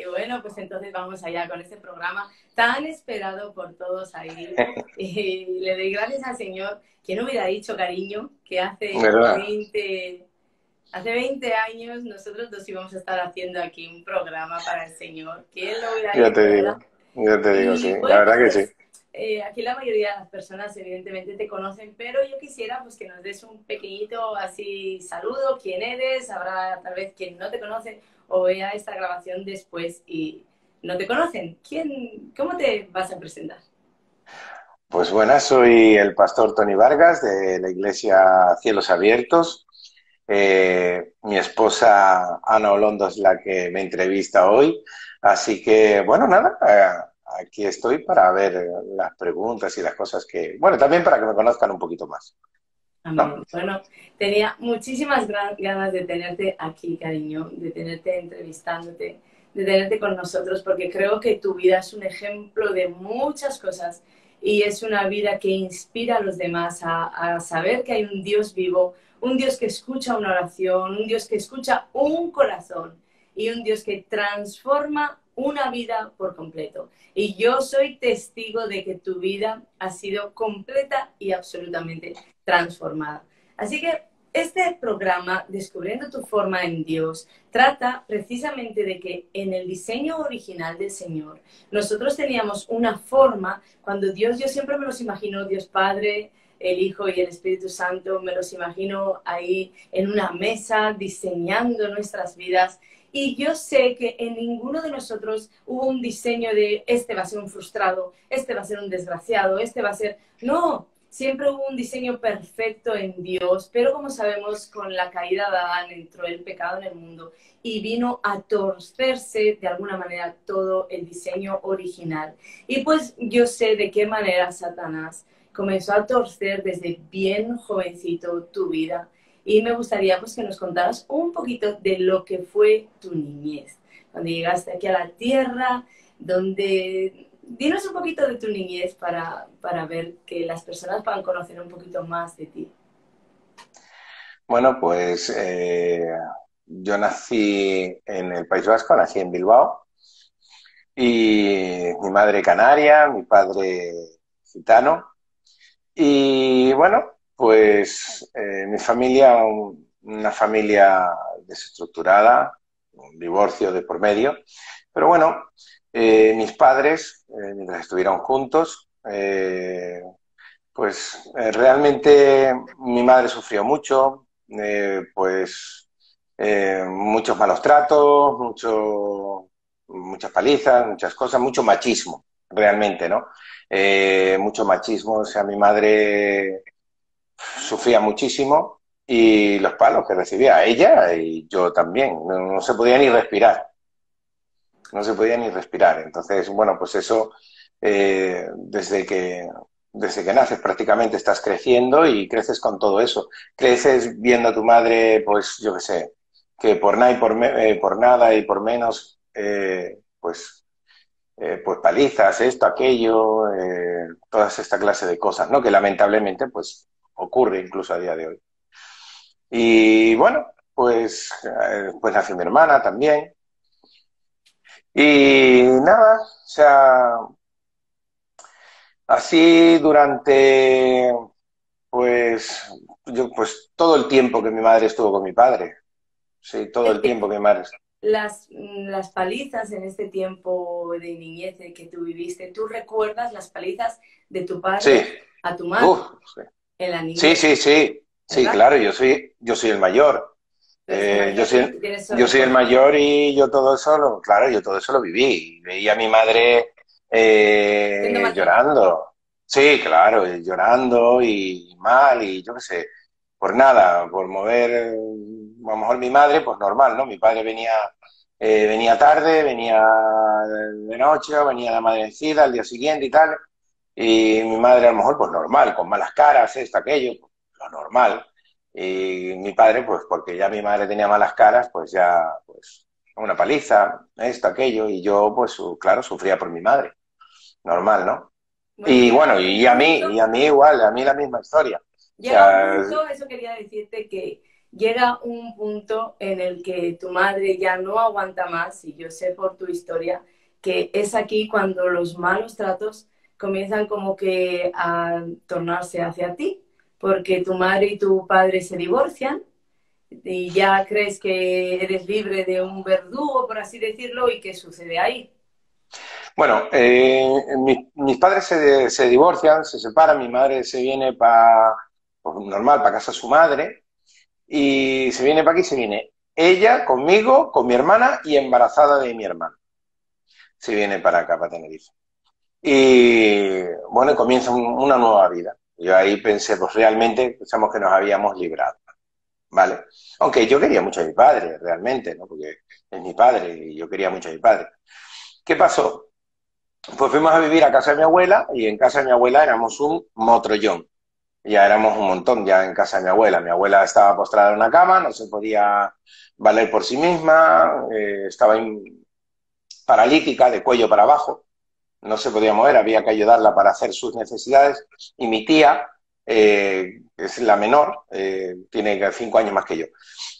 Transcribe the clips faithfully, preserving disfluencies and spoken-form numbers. Y bueno, pues entonces vamos allá con este programa tan esperado por todos ahí. Y le doy gracias al Señor. ¿Quién hubiera dicho, cariño, que hace veinte, hace veinte años nosotros dos íbamos a estar haciendo aquí un programa para el Señor? ¿Quién lo hubiera dicho? Ya te digo, ya te digo, sí. La verdad que sí. Eh, aquí la mayoría de las personas evidentemente te conocen, pero yo quisiera pues que nos des un pequeñito así saludo, quién eres, habrá tal vez quien no te conoce o vea esta grabación después y no te conocen. ¿Quién, cómo te vas a presentar? Pues buenas, soy el pastor Tony Vargas de la Iglesia Cielos Abiertos. Eh, mi esposa Ana Olondo es la que me entrevista hoy, así que bueno, nada... Eh, Aquí estoy para ver las preguntas y las cosas que... Bueno, también para que me conozcan un poquito más. Amén. No. Bueno, tenía muchísimas ganas de tenerte aquí, cariño, de tenerte entrevistándote, de tenerte con nosotros, porque creo que tu vida es un ejemplo de muchas cosas y es una vida que inspira a los demás a, a saber que hay un Dios vivo, un Dios que escucha una oración, un Dios que escucha un corazón y un Dios que transforma una vida por completo. Y yo soy testigo de que tu vida ha sido completa y absolutamente transformada. Así que este programa, Descubriendo tu forma en Dios, trata precisamente de que en el diseño original del Señor, nosotros teníamos una forma, cuando Dios, yo siempre me los imagino, Dios Padre, el Hijo y el Espíritu Santo, me los imagino ahí en una mesa diseñando nuestras vidas. Y yo sé que en ninguno de nosotros hubo un diseño de este va a ser un frustrado, este va a ser un desgraciado, este va a ser... No, siempre hubo un diseño perfecto en Dios, pero como sabemos, con la caída de Adán entró el pecado en el mundo y vino a torcerse de alguna manera todo el diseño original. Y pues yo sé de qué manera Satanás comenzó a torcer desde bien jovencito tu vida. Y me gustaría pues, que nos contaras un poquito de lo que fue tu niñez. Cuando llegaste aquí a la tierra, donde... Dinos un poquito de tu niñez para, para ver que las personas puedan conocer un poquito más de ti. Bueno, pues eh, yo nací en el País Vasco, nací en Bilbao. Y mi madre canaria, mi padre gitano. Y bueno... Pues eh, mi familia, un, una familia desestructurada, un divorcio de por medio. Pero bueno, eh, mis padres, eh, mientras estuvieron juntos, eh, pues eh, realmente mi madre sufrió mucho, eh, pues eh, muchos malos tratos, mucho, muchas palizas, muchas cosas, mucho machismo, realmente, ¿no? Eh, mucho machismo, o sea, mi madre... sufría muchísimo y los palos que recibía ella y yo también, no, no se podía ni respirar, no se podía ni respirar. Entonces, bueno, pues eso, eh, desde que desde que naces prácticamente estás creciendo y creces con todo eso. Creces viendo a tu madre, pues yo qué sé, que por nada y por, me, eh, por, nada y por menos, eh, pues... Eh, pues palizas, esto, aquello, eh, todas esta clase de cosas, ¿no? Que lamentablemente, pues, ocurre incluso a día de hoy. Y bueno, pues, eh, pues nació mi hermana también. Y nada, o sea, así durante, pues, yo, pues todo el tiempo que mi madre estuvo con mi padre. Sí, todo el tiempo que mi madre estuvo. Las, las palizas en este tiempo de niñez que tú viviste, ¿tú recuerdas las palizas de tu padre sí. a tu madre? Uf, sí. En la niñez. Sí, sí, sí, sí, claro, yo soy, yo soy el mayor. Eh, yo soy, yo soy el mayor y yo todo eso lo, claro, yo todo eso lo viví. Veía a mi madre eh, llorando. Sí, claro, llorando y mal y yo qué sé. Por nada, por mover, a lo mejor mi madre, pues normal, ¿no? Mi padre venía eh, venía tarde, venía de noche, venía la amanecida al día siguiente y tal, y mi madre a lo mejor, pues normal, con malas caras, esto, aquello, pues, lo normal. Y mi padre, pues porque ya mi madre tenía malas caras, pues ya, pues una paliza, esto, aquello, y yo, pues claro, sufría por mi madre, normal, ¿no? Bueno, y bueno, y a mí, y a mí igual, a mí la misma historia. Llega un punto, eso quería decirte, que llega un punto en el que tu madre ya no aguanta más, y yo sé por tu historia que es aquí cuando los malos tratos comienzan como que a tornarse hacia ti, porque tu madre y tu padre se divorcian y ya crees que eres libre de un verdugo, por así decirlo, ¿y qué sucede ahí? Bueno, eh, mi, mis padres se, se divorcian, se separan, mi madre se viene para, normal, para casa de su madre, y se viene para aquí, se viene ella conmigo, con mi hermana y embarazada de mi hermana. Se viene para acá, para Tenerife. Y bueno, comienza un, una nueva vida. Yo ahí pensé, pues realmente pensamos que nos habíamos librado, ¿vale? Aunque yo quería mucho a mi padre, realmente, ¿no? Porque es mi padre y yo quería mucho a mi padre. ¿Qué pasó? Pues fuimos a vivir a casa de mi abuela, y en casa de mi abuela éramos un motrollón. Ya éramos un montón ya en casa de mi abuela. Mi abuela estaba postrada en una cama, no se podía valer por sí misma, eh, estaba in... paralítica, de cuello para abajo, no se podía mover, había que ayudarla para hacer sus necesidades. Y mi tía, eh, es la menor, eh, tiene cinco años más que yo.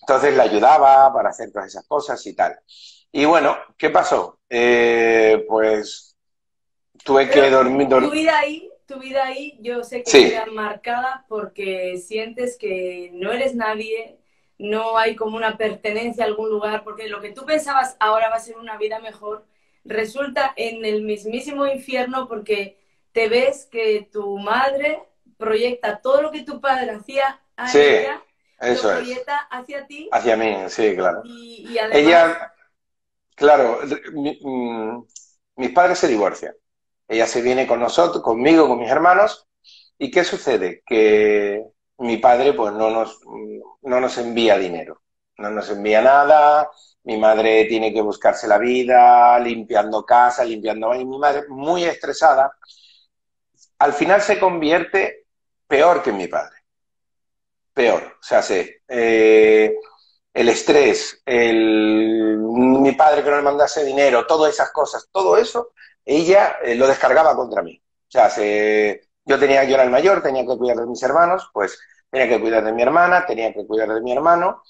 Entonces la ayudaba para hacer todas esas cosas y tal. Y bueno, ¿qué pasó? Eh, pues... Tuve Pero que dormir, dormir. Tu vida ahí, tu vida ahí, yo sé que sí. Queda marcada porque sientes que no eres nadie, no hay como una pertenencia a algún lugar, porque lo que tú pensabas ahora va a ser una vida mejor, resulta en el mismísimo infierno, porque te ves que tu madre proyecta todo lo que tu padre hacía a sí, ella, eso lo proyecta es. hacia ti. Hacia mí, sí, claro. Y, y además... Ella, claro, mi, mm, mis padres se divorcian. Ella se viene con nosotros, conmigo, con mis hermanos, y ¿qué sucede? Que mi padre pues no nos, no nos envía dinero, no nos envía nada, mi madre tiene que buscarse la vida, limpiando casa, limpiando baño, y mi madre, muy estresada, al final se convierte peor que mi padre, peor, o sea, se, eh, el estrés, el, mi padre que no le mandase dinero, todas esas cosas, todo eso... Ella eh, lo descargaba contra mí. O sea, se... yo tenía yo era el mayor, tenía que cuidar de mis hermanos, pues tenía que cuidar de mi hermana, tenía que cuidar de mi hermano.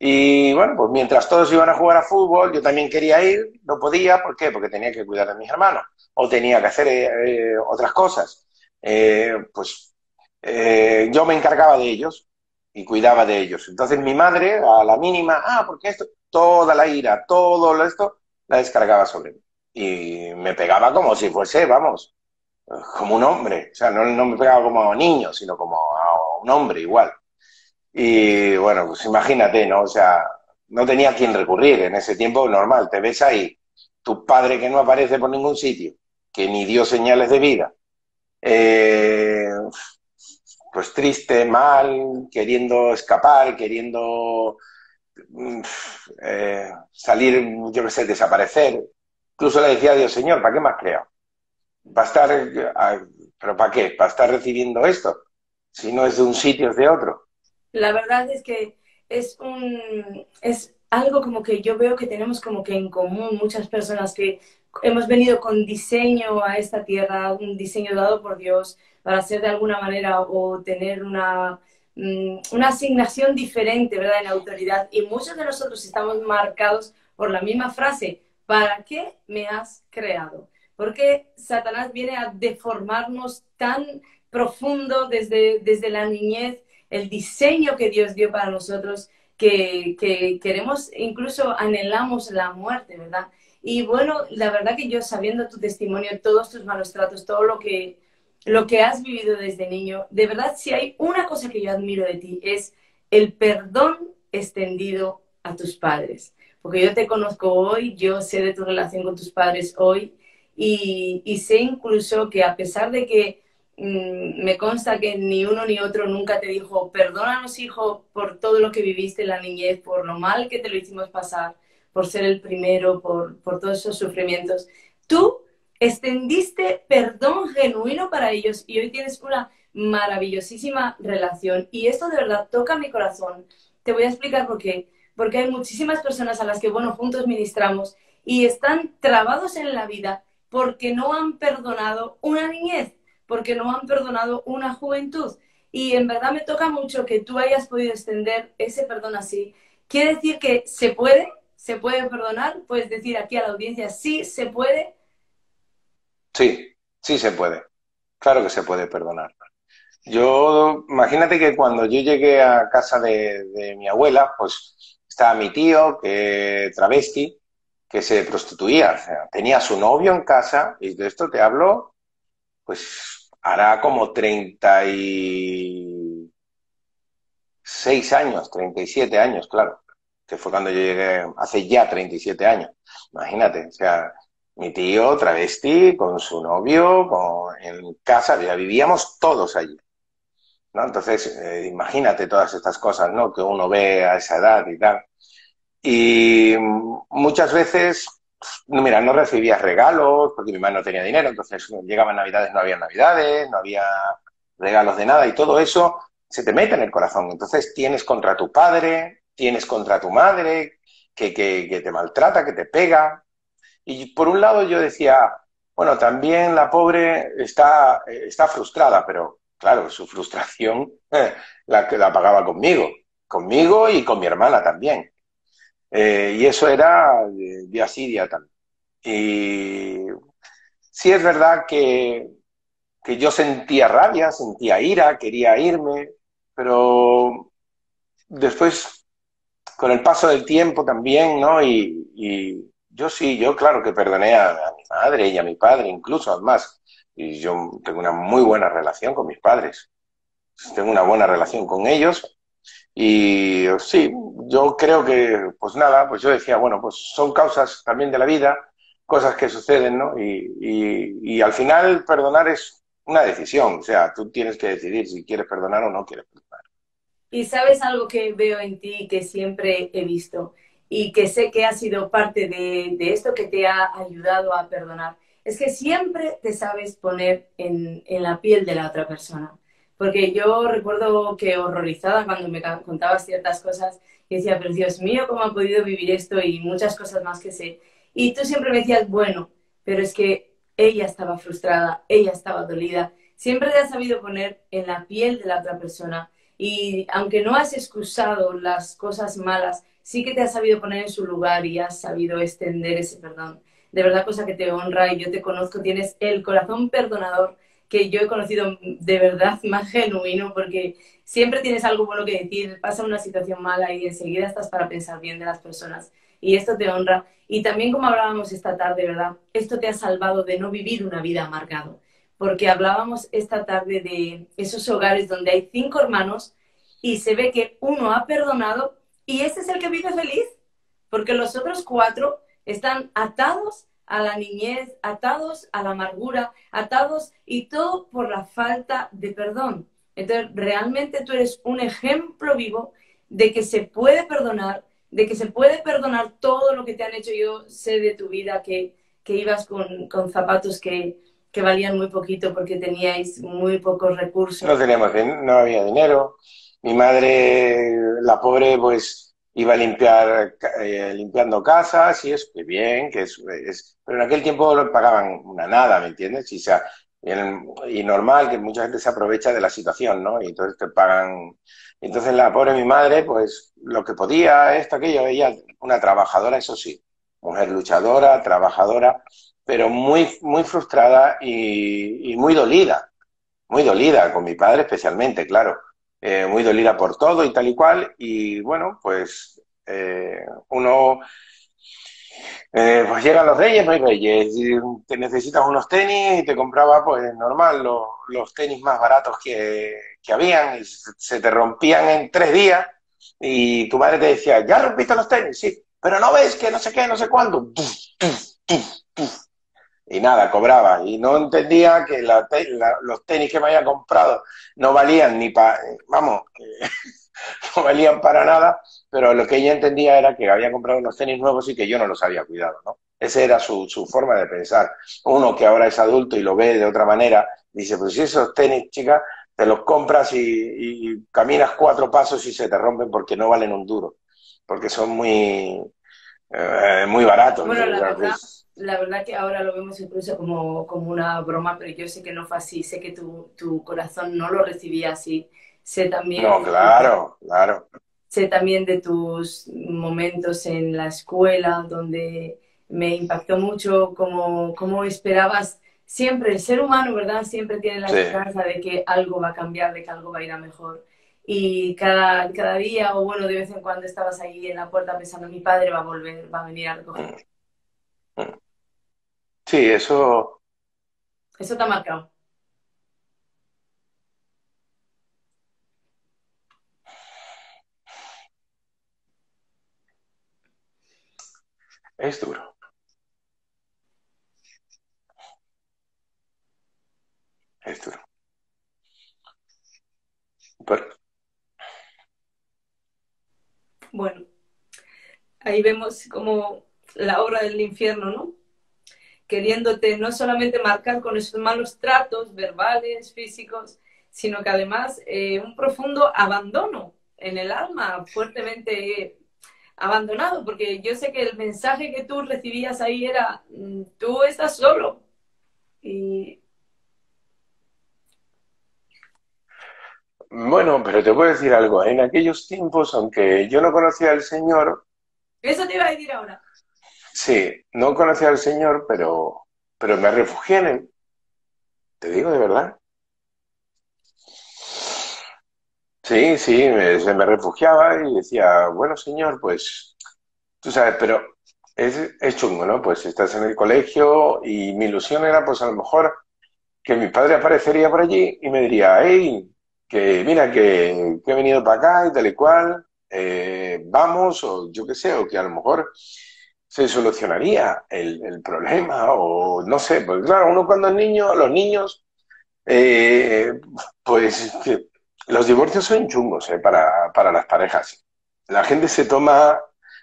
Y bueno, pues mientras todos iban a jugar a fútbol, yo también quería ir, no podía, ¿por qué? Porque tenía que cuidar de mis hermanos, o tenía que hacer eh, otras cosas. Eh, pues eh, yo me encargaba de ellos y cuidaba de ellos. Entonces mi madre, a la mínima, ah, porque esto, toda la ira, todo esto, la descargaba sobre mí. Y me pegaba como si fuese, vamos, como un hombre. O sea, no, no me pegaba como a un niño, sino como a un hombre igual. Y bueno, pues imagínate, ¿no? O sea, no tenía a quién recurrir en ese tiempo normal. Te ves ahí, tu padre que no aparece por ningún sitio, que ni dio señales de vida. Eh, pues triste, mal, queriendo escapar, queriendo eh, salir, yo qué sé, desaparecer. Incluso le decía a Dios, Señor, ¿para qué me has creado? ¿Para estar, pero para qué? ¿Para estar recibiendo esto? Si no es de un sitio, es de otro. La verdad es que es un es algo como que yo veo que tenemos como que en común muchas personas que hemos venido con diseño a esta tierra, un diseño dado por Dios para ser de alguna manera o tener una, una asignación diferente, ¿verdad?, en autoridad. Y muchos de nosotros estamos marcados por la misma frase, ¿para qué me has creado? Porque Satanás viene a deformarnos tan profundo desde, desde la niñez, el diseño que Dios dio para nosotros, que, que queremos, incluso anhelamos la muerte, ¿verdad? Y bueno, la verdad que yo, sabiendo tu testimonio, todos tus malos tratos, todo lo que, lo que has vivido desde niño, de verdad, si hay una cosa que yo admiro de ti, es el perdón extendido a tus padres. Porque yo te conozco hoy, yo sé de tu relación con tus padres hoy y, y sé incluso que a pesar de que mmm, me consta que ni uno ni otro nunca te dijo perdónanos, hijo, por todo lo que viviste en la niñez, por lo mal que te lo hicimos pasar, por ser el primero, por, por todos esos sufrimientos. Tú extendiste perdón genuino para ellos y hoy tienes una maravillosísima relación. Y esto de verdad toca mi corazón. Te voy a explicar por qué. Porque hay muchísimas personas a las que, bueno, juntos ministramos y están trabados en la vida porque no han perdonado una niñez, porque no han perdonado una juventud. Y en verdad me toca mucho que tú hayas podido extender ese perdón así. Quiere decir que se puede, se puede perdonar. Puedes decir aquí a la audiencia, sí, se puede. Sí, sí se puede. Claro que se puede perdonar. Yo, imagínate que cuando yo llegué a casa de, de mi abuela, pues estaba mi tío, que travesti, que se prostituía. O sea, tenía a su novio en casa, y de esto te hablo, pues hará como treinta y seis años, treinta y siete años, claro, que fue cuando yo llegué, hace ya treinta y siete años, imagínate, o sea, mi tío travesti con su novio, con, en casa, ya vivíamos todos allí, ¿no? Entonces, eh, imagínate todas estas cosas, ¿no?, que uno ve a esa edad y tal. Y muchas veces, mira, no recibía regalos porque mi madre no tenía dinero, entonces llegaban navidades, no había navidades, no había regalos de nada, y todo eso se te mete en el corazón. Entonces tienes contra tu padre, tienes contra tu madre, que, que, que te maltrata, que te pega. Y por un lado yo decía, bueno, también la pobre está, está frustrada, pero claro, su frustración la, la pagaba conmigo, conmigo y con mi hermana también. Eh, y eso era día sí, día también. Y sí es verdad que, que yo sentía rabia, sentía ira, quería irme, pero después, con el paso del tiempo también, ¿no? Y, y yo sí, yo claro que perdoné a, a mi madre y a mi padre, incluso, además. Y yo tengo una muy buena relación con mis padres. Tengo una buena relación con ellos. Y sí, yo creo que, pues nada, pues yo decía, bueno, pues son causas también de la vida, cosas que suceden, ¿no? Y, y, y al final perdonar es una decisión, o sea, tú tienes que decidir si quieres perdonar o no quieres perdonar. Y sabes algo que veo en ti, que siempre he visto, y que sé que ha sido parte de, de esto que te ha ayudado a perdonar, es que siempre te sabes poner en, en la piel de la otra persona. Porque yo recuerdo que horrorizada cuando me contabas ciertas cosas y decía, pero Dios mío, ¿cómo ha podido vivir esto? Y muchas cosas más que sé. Y tú siempre me decías, bueno, pero es que ella estaba frustrada, ella estaba dolida. Siempre te has sabido poner en la piel de la otra persona. Y aunque no has excusado las cosas malas, sí que te has sabido poner en su lugar y has sabido extender ese perdón. De verdad, cosa que te honra, y yo te conozco, tienes el corazón perdonador que yo he conocido de verdad más genuino, porque siempre tienes algo bueno que decir, pasa una situación mala y enseguida estás para pensar bien de las personas. Y esto te honra. Y también, como hablábamos esta tarde, ¿verdad? Esto te ha salvado de no vivir una vida amargada. Porque hablábamos esta tarde de esos hogares donde hay cinco hermanos y se ve que uno ha perdonado y ese es el que vive feliz. Porque los otros cuatro están atados a la niñez, atados a la amargura, atados, y todo por la falta de perdón. Entonces, realmente tú eres un ejemplo vivo de que se puede perdonar, de que se puede perdonar todo lo que te han hecho. Yo sé de tu vida que, que ibas con, con zapatos que, que valían muy poquito porque teníais muy pocos recursos. No teníamos, no había dinero. Mi madre, la pobre, pues iba a limpiar, eh, limpiando casas, y es que bien, que es, es... Pero en aquel tiempo pagaban una nada, ¿me entiendes? Y, sea, y, el, y normal que mucha gente se aprovecha de la situación, ¿no? Y entonces te pagan... Entonces la pobre mi madre, pues lo que podía, esto, aquello, ella, una trabajadora, eso sí, mujer luchadora, trabajadora, pero muy, muy frustrada y, y muy dolida, muy dolida, con mi padre especialmente, claro. Eh, muy dolida por todo y tal y cual, y bueno, pues eh, uno, eh, pues llegan los reyes, no hay reyes, y te necesitas unos tenis, y te compraba, pues normal, los, los tenis más baratos que, que habían, y se te rompían en tres días, y tu madre te decía, ya rompiste los tenis, sí, pero no ves que no sé qué, no sé cuándo, y nada, cobraba, y no entendía que la te la, los tenis que me había comprado no valían ni para, vamos, no valían para nada, pero lo que ella entendía era que había comprado unos tenis nuevos y que yo no los había cuidado, ¿no? Esa era su, su forma de pensar. Uno que ahora es adulto y lo ve de otra manera, dice, pues si esos tenis, chica, te los compras y, y caminas cuatro pasos y se te rompen porque no valen un duro, porque son muy, eh, muy baratos. Bueno, la verdad, la verdad que ahora lo vemos incluso como, como una broma, pero yo sé que no fue así, sé que tu, tu corazón no lo recibía así. Sé también... No, claro, claro. Sé también de tus momentos en la escuela, donde me impactó mucho cómo, cómo esperabas. Siempre el ser humano, ¿verdad? Siempre tiene la esperanza de que algo va a cambiar, de que algo va a ir a mejor. Y cada, cada día, o bueno, de vez en cuando estabas ahí en la puerta pensando, mi padre va a volver, va a venir a recoger. Sí, eso... Eso te ha marcado. Es duro. Es duro. Pero... Bueno, ahí vemos como la obra del infierno, ¿no? Queriéndote no solamente marcar con esos malos tratos verbales, físicos, sino que además eh, un profundo abandono en el alma, fuertemente abandonado, porque yo sé que el mensaje que tú recibías ahí era, tú estás solo. Y... Bueno, pero te puedo decir algo. En aquellos tiempos, aunque yo no conocía al Señor... Eso te iba a decir ahora. Sí, no conocía al Señor, pero, pero me refugié en Él. Te digo de verdad. Sí, sí, me, se me refugiaba y decía, bueno, Señor, pues... Tú sabes, pero es, es chungo, ¿no? Pues estás en el colegio y mi ilusión era, pues a lo mejor, que mi padre aparecería por allí y me diría, hey... que mira, que, que he venido para acá y tal y cual, eh, vamos, o yo qué sé, o que a lo mejor se solucionaría el, el problema, o no sé, porque claro, uno cuando es niño, los niños, eh, pues que los divorcios son chungos eh, para, para las parejas. La gente se toma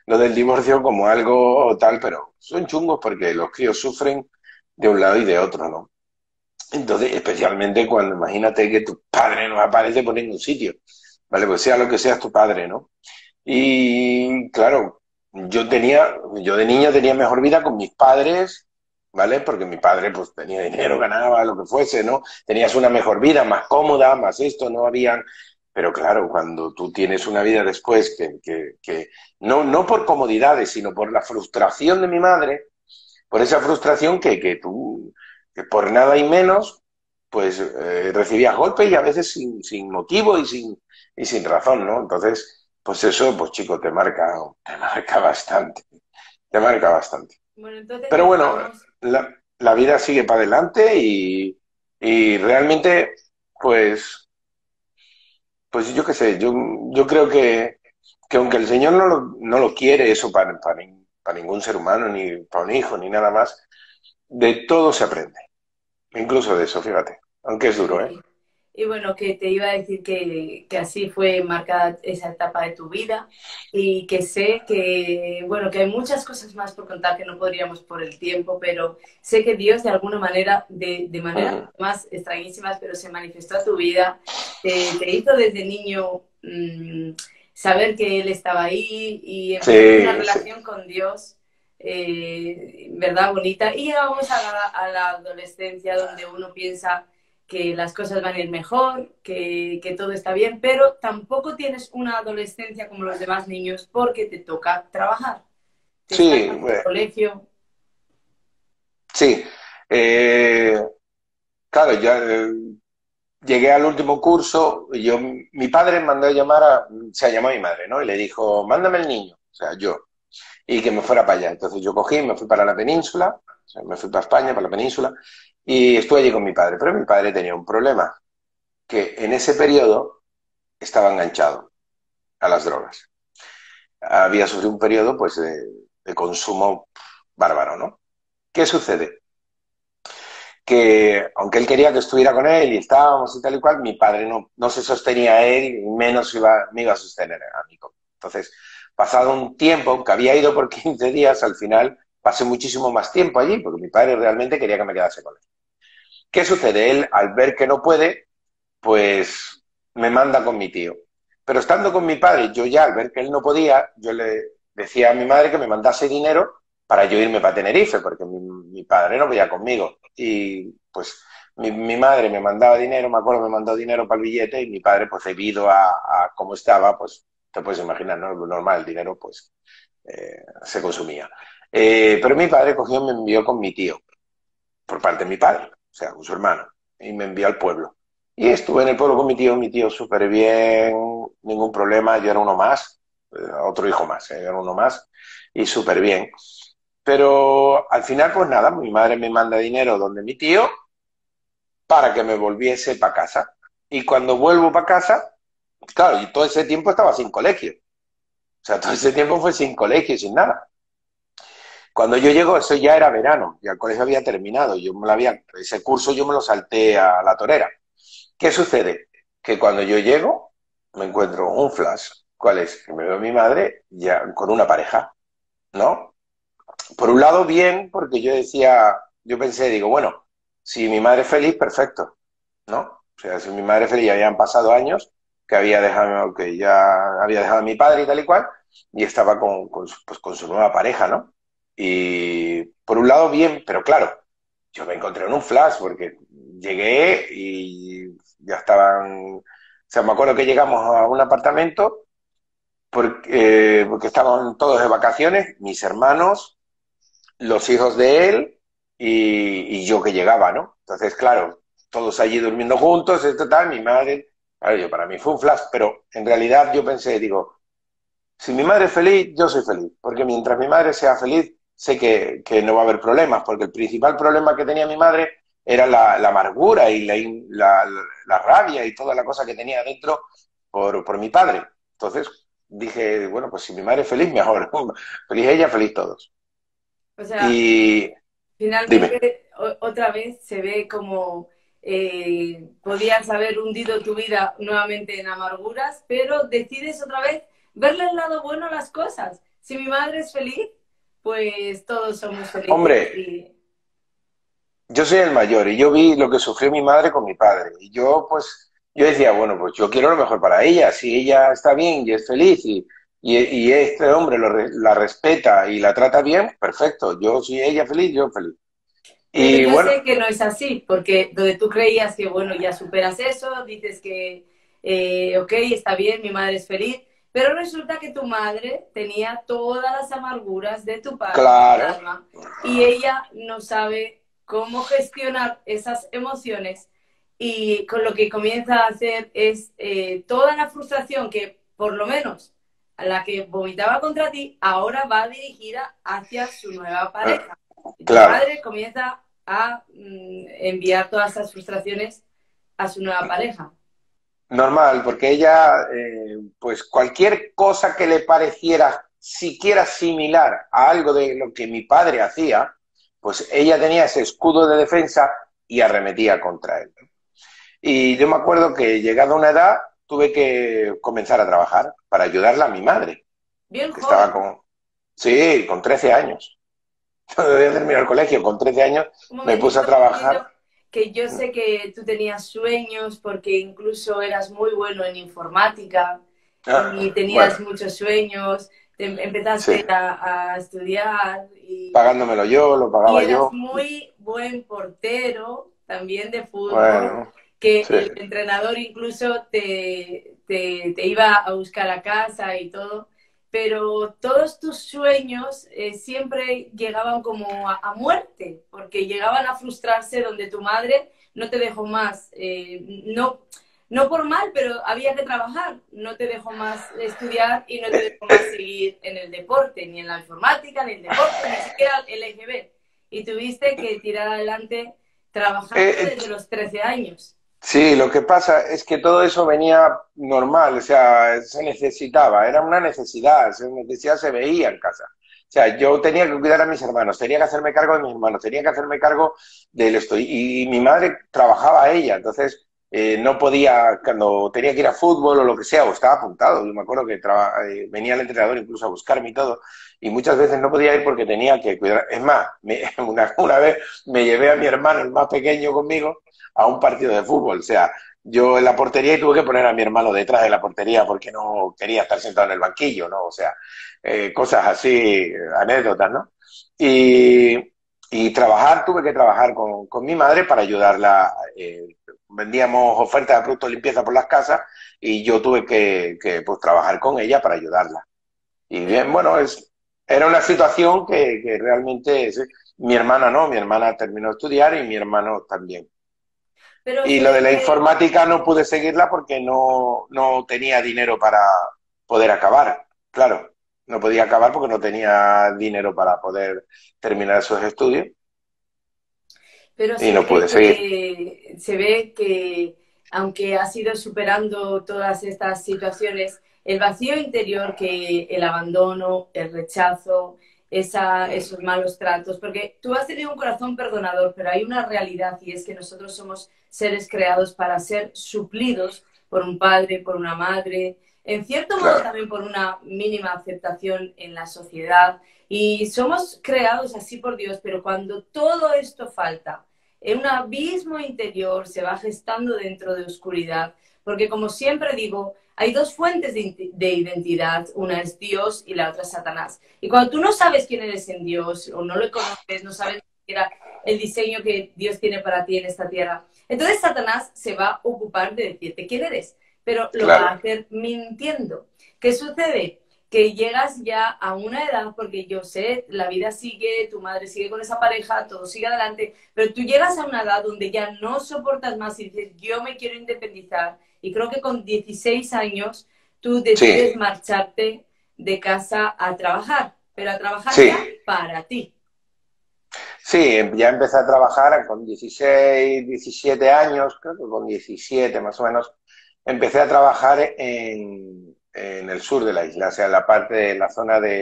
lo del divorcio como algo tal, pero son chungos porque los críos sufren de un lado y de otro, ¿no? Entonces, especialmente cuando imagínate que tu padre no aparece por ningún sitio, ¿vale? Pues sea lo que seas tu padre, ¿no? Y claro, yo tenía, yo de niño tenía mejor vida con mis padres, ¿vale? Porque mi padre pues tenía dinero, ganaba, lo que fuese, ¿no? Tenías una mejor vida, más cómoda, más esto, no había... Pero claro, cuando tú tienes una vida después que, que, que no, no por comodidades, sino por la frustración de mi madre, por esa frustración que, que tú... que por nada y menos, pues eh, recibías golpes y a veces sin, sin motivo y sin, y sin razón, ¿no? Entonces, pues eso, pues chico, te marca, te marca bastante, te marca bastante. Bueno, entonces, pero bueno, la, la vida sigue para adelante y, y realmente, pues, pues yo qué sé, yo, yo creo que, que aunque el Señor no lo, no lo quiere eso para, para, para ningún ser humano, ni para un hijo, ni nada más, de todo se aprende. Incluso de eso, fíjate, aunque es duro, ¿eh? Y bueno, que te iba a decir que, que así fue marcada esa etapa de tu vida y que sé que, bueno, que hay muchas cosas más por contar que no podríamos por el tiempo, pero sé que Dios de alguna manera, de, de maneras uh-huh. más extrañísimas, pero se manifestó a tu vida, te, te hizo desde niño mmm, saber que Él estaba ahí y empezó sí, una relación sí. con Dios. Eh, verdad bonita, y llegamos a la, a la adolescencia donde uno piensa que las cosas van a ir mejor, que, que todo está bien, pero tampoco tienes una adolescencia como los demás niños porque te toca trabajar, te sí, bueno. colegio. Sí, eh, claro, ya eh, llegué al último curso, yo mi padre mandó a llamar, a, se llamó a mi madre, ¿no? Y le dijo, mándame el niño, o sea, yo. Y que me fuera para allá. Entonces yo cogí, me fui para la península, o sea, me fui para España, para la península, y estuve allí con mi padre. Pero mi padre tenía un problema, que en ese periodo estaba enganchado a las drogas. Había sufrido un periodo pues, de, de consumo bárbaro, ¿no? ¿Qué sucede? Que aunque él quería que estuviera con él y estábamos y tal y cual, mi padre no, no se sostenía a él, menos iba, me iba a sostener a mí. Entonces... Pasado un tiempo, aunque había ido por quince días, al final pasé muchísimo más tiempo allí, porque mi padre realmente quería que me quedase con él. ¿Qué sucede? Él, al ver que no puede, pues me manda con mi tío. Pero estando con mi padre, yo ya al ver que él no podía, yo le decía a mi madre que me mandase dinero para yo irme para Tenerife, porque mi, mi padre no podía conmigo. Y pues mi, mi madre me mandaba dinero, me acuerdo, me mandó dinero para el billete, y mi padre, pues debido a, a cómo estaba, pues te puedes imaginar, ¿no? Normal, el dinero pues eh, se consumía. Eh, pero mi padre cogió y me envió con mi tío, por parte de mi padre, o sea, con su hermano, y me envió al pueblo. Y estuve en el pueblo con mi tío, mi tío súper bien, ningún problema, yo era uno más, otro hijo más, ¿eh? yo era uno más, y súper bien. Pero al final, pues nada, mi madre me manda dinero donde mi tío para que me volviese para casa. Y cuando vuelvo para casa, claro, y todo ese tiempo estaba sin colegio. O sea, todo ese tiempo fue sin colegio, sin nada. Cuando yo llego, eso ya era verano, ya el colegio había terminado, yo me lo había, ese curso yo me lo salté a la torera. ¿Qué sucede? Que cuando yo llego, me encuentro un flash. ¿Cuál es? Que me veo a mi madre ya con una pareja, ¿no? Por un lado, bien, porque yo decía, yo pensé, digo, bueno, si mi madre es feliz, perfecto, ¿no? O sea, si mi madre es feliz, ya habían pasado años, que había dejado, que ya había dejado a mi padre y tal y cual, y estaba con, con, pues, con su nueva pareja, ¿no? Y por un lado, bien, pero claro, yo me encontré en un flash, porque llegué y ya estaban... O sea, me acuerdo que llegamos a un apartamento porque, eh, porque estaban todos de vacaciones, mis hermanos, los hijos de él y, y yo que llegaba, ¿no? Entonces, claro, todos allí durmiendo juntos, esto tal, mi madre... Claro, yo, para mí fue un flash, pero en realidad yo pensé, digo, si mi madre es feliz, yo soy feliz, porque mientras mi madre sea feliz, sé que, que no va a haber problemas, porque el principal problema que tenía mi madre era la, la amargura y la, la, la rabia y toda la cosa que tenía dentro por, por mi padre. Entonces dije, bueno, pues si mi madre es feliz, mejor. Feliz ella, feliz todos. O sea, y... finalmente dime. Otra vez se ve como... Eh, podías haber hundido tu vida nuevamente en amarguras, pero decides otra vez verle el lado bueno a las cosas. Si mi madre es feliz, pues todos somos felices. Hombre, y... yo soy el mayor y yo vi lo que sufrió mi madre con mi padre. Y yo, pues, yo decía, bueno, pues yo quiero lo mejor para ella. Si ella está bien y es feliz y, y, y este hombre lo, la respeta y la trata bien, perfecto. Yo, si ella es feliz, yo feliz. Y yo bueno, sé que no es así, porque donde tú creías que, bueno, ya superas eso, dices que, eh, ok, está bien, mi madre es feliz, pero resulta que tu madre tenía todas las amarguras de tu padre, claro, de tu alma, y ella no sabe cómo gestionar esas emociones, y con lo que comienza a hacer es eh, toda la frustración que, por lo menos, a la que vomitaba contra ti, ahora va dirigida hacia su nueva pareja. Ah. Claro. Tu padre comienza a mm, enviar todas esas frustraciones a su nueva pareja. Normal, porque ella, eh, pues cualquier cosa que le pareciera siquiera similar a algo de lo que mi padre hacía, pues ella tenía ese escudo de defensa y arremetía contra él. Y yo me acuerdo que llegada a una edad tuve que comenzar a trabajar para ayudarla a mi madre. Bien joven. Estaba con... Sí, con trece años. Todavía terminé el colegio, con trece años me puse a trabajar. Que yo sé que tú tenías sueños porque incluso eras muy bueno en informática ah, y tenías bueno. muchos sueños, te empezaste sí. a, a estudiar. Y, pagándomelo yo, lo pagaba y eras yo. Muy buen portero también de fútbol, bueno, que sí. el entrenador incluso te, te, te iba a buscar a casa y todo. Pero todos tus sueños eh, siempre llegaban como a, a muerte, porque llegaban a frustrarse donde tu madre no te dejó más, eh, no, no por mal, pero había que trabajar, no te dejó más estudiar y no te dejó más seguir en el deporte, ni en la informática, ni en el deporte, ni siquiera el L G B. Y tuviste que tirar adelante trabajando eh, desde los trece años. Sí, lo que pasa es que todo eso venía normal, o sea, se necesitaba, era una necesidad, esa necesidad se veía en casa. O sea, yo tenía que cuidar a mis hermanos, tenía que hacerme cargo de mis hermanos, tenía que hacerme cargo del estudio. Y, y mi madre trabajaba a ella, entonces eh, no podía, cuando tenía que ir a fútbol o lo que sea, o estaba apuntado, yo me acuerdo que traba, eh, venía el entrenador incluso a buscarme y todo, y muchas veces no podía ir porque tenía que cuidar. Es más, me, una, una vez me llevé a mi hermano, el más pequeño conmigo, a un partido de fútbol, o sea, yo en la portería y tuve que poner a mi hermano detrás de la portería porque no quería estar sentado en el banquillo, ¿no? O sea, eh, cosas así, anécdotas, ¿no? Y, Y trabajar, tuve que trabajar con, con mi madre para ayudarla. Eh, vendíamos ofertas de productos de limpieza por las casas y yo tuve que, que pues, trabajar con ella para ayudarla. Y bien, bueno, es, era una situación que, que realmente... Es, mi hermana no, mi hermana terminó de estudiar y mi hermano también. Pero y que, lo de la informática no pude seguirla porque no, no tenía dinero para poder acabar, claro. No podía acabar porque no tenía dinero para poder terminar esos estudios. Pero y no pude seguir. Se ve que, aunque has ido superando todas estas situaciones, el vacío interior, que el abandono, el rechazo, esa, esos malos tratos... Porque tú has tenido un corazón perdonador, pero hay una realidad, y es que nosotros somos seres creados para ser suplidos por un padre, por una madre... En cierto modo, claro, también por una mínima aceptación en la sociedad. Y somos creados así por Dios, pero cuando todo esto falta, en un abismo interior se va gestando dentro de oscuridad. Porque, como siempre digo, hay dos fuentes de, de identidad. Una es Dios y la otra es Satanás. Y cuando tú no sabes quién eres en Dios, o no lo conoces, no sabes siquiera el diseño que Dios tiene para ti en esta tierra, entonces Satanás se va a ocupar de decirte quién eres. Pero lo claro. va a hacer mintiendo. ¿Qué sucede? Que llegas ya a una edad, porque yo sé, la vida sigue, tu madre sigue con esa pareja, todo sigue adelante, pero tú llegas a una edad donde ya no soportas más y dices, yo me quiero independizar. Y creo que con dieciséis años tú decides sí. marcharte de casa a trabajar, pero a trabajar sí. ya para ti. Sí, ya empecé a trabajar con dieciséis, diecisiete años, creo que con diecisiete más o menos. Empecé a trabajar en, en el sur de la isla, o sea, en la parte de la zona de,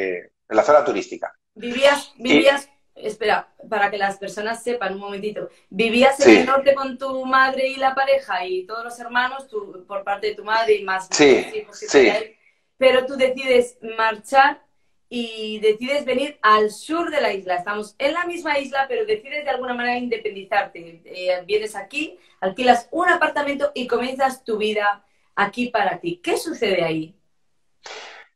de la zona turística. Vivías, vivías, y... espera, para que las personas sepan un momentito, vivías en sí. el norte con tu madre y la pareja y todos los hermanos, tú, por parte de tu madre y más. Sí, hijos que sí. Él, pero tú decides marchar y decides venir al sur de la isla. Estamos en la misma isla, pero decides de alguna manera independizarte. Eh, vienes aquí, alquilas un apartamento y comienzas tu vida aquí para ti. ¿Qué sucede ahí?